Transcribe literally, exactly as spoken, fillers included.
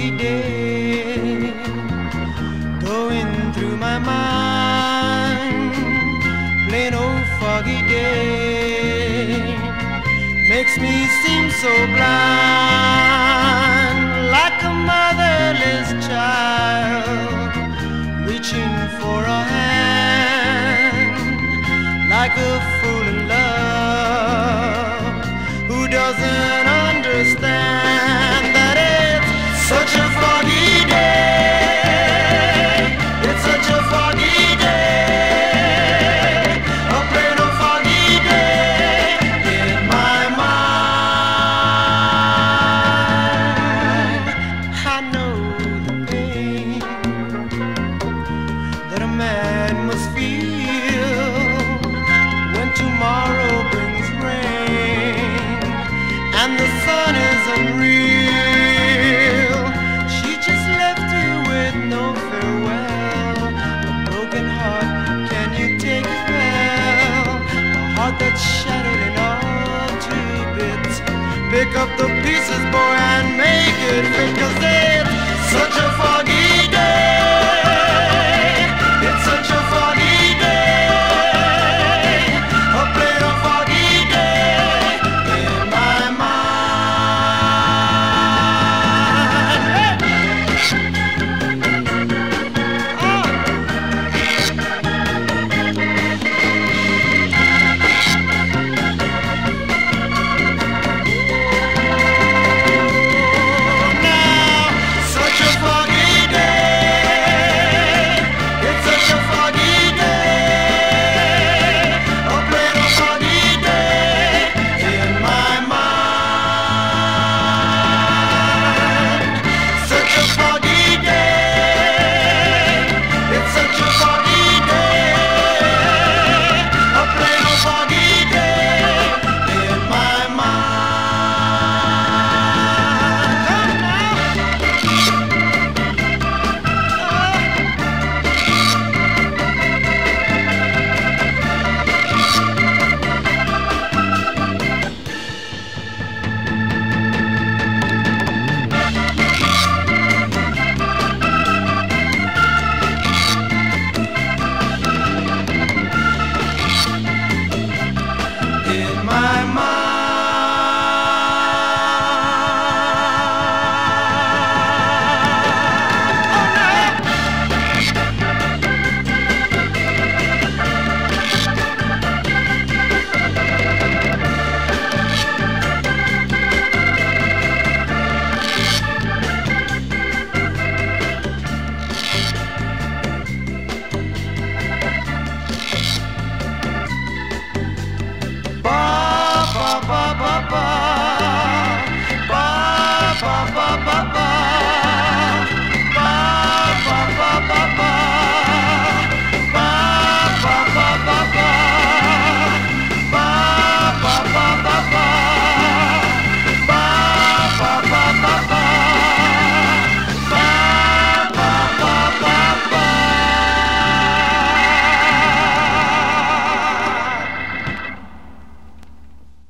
foggy day going through my mind. Plain old foggy day makes me seem so blind, like a motherless child reaching for a hand, like a fool in love who doesn't understand that it's such a foggy day. It's such a foggy day, a plain old foggy day in my mind. I know the pain that a man must feel when tomorrow brings rain and the sun is unreal. She just left you with no farewell. A broken heart, can you take it well? A heart that's shattered in all two bits. Pick up the pieces, boy, and make it fit, 'cause it's such a foggy